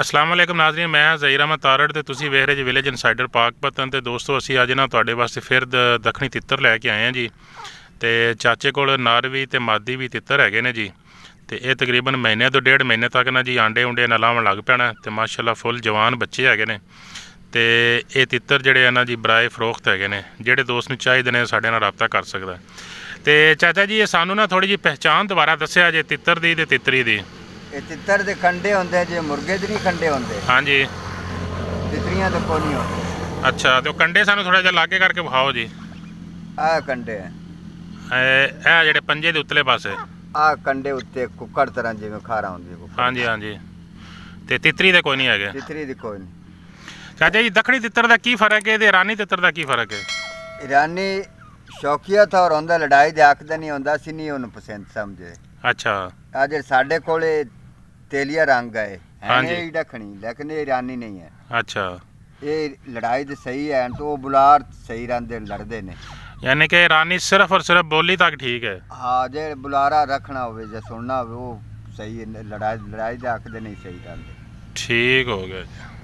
अस्सलाम वालेकुम नाज़रीन, मैं ज़हीर अहमद तारड़ ते तुसी वेख रहे जी विलेज इनसाइडर पाकपतन। ते दोस्तों असी अज ना तुहाडे वास्ते फिर दखनी तित्तर लैके आए हैं जी। ते चाचे कोल नारवी ते मादी भी तित्तर हैगे ने जी। ते ये तकरीबन महीने तो डेढ़ महीने तक ना जी आंडे उंडे ना लावन लग पैना। तो माशाल्लाह फुल जवान बच्चे हैगे ने। ते ये तित्तर जिहड़े ना जी बराए फरोख्त हैगे ने। जिहड़े दोस्त नूं चाहीदे ने साडे नाल रबता कर सकदा है। ते चाचा जी ये सानू ना थोड़ी जी पहचान दुबारा दस्सिया जे तित्तर दी ते तित्तरी दी। तित्तर दे खंडे होंदे जे मुर्गे दे नहीं खंडे होंदे। हाँ जी, तित्तरियां तो कोई नहीं होंदे। अच्छा, तो कंडे सानू थोड़ा जिहा लागे करके विखाओ जी। आ कंडे ए जिहड़े पंजे दे उत्तले पासे आ कंडे उत्ते कुकड़ तरह जिवें खारा होंदी। हाँ जी, हाँ जी। ते तित्तरी दे कोई नहीं हैगे। तित्तरी दे कोई नहीं। चाचा जी दखनी तित्तर दा की फर्क है ते ईरानी तित्तर दा की फर्क है? ईरानी शौकिया था और होंदा लड़ाई दे आखदा नहीं होंदा सी, नहीं ओनु पसंद समझे। अच्छा, आज साडे कोले तेलिया रंग है। हाँ जी, दखनी लेकिन ये ईरानी नहीं है। अच्छा, ये लड़ाई दे सही है तो बुलार सही रंदे लड़दे ने। यानी कि ईरानी सिर्फ और सिर्फ बोली तक ठीक है। हाँ, जे बुलारा रखना होवे जे सुनना होवे वो सही है, लड़ाई लड़ाई दे आखदे नहीं सही रंदे। ठीक हो गया।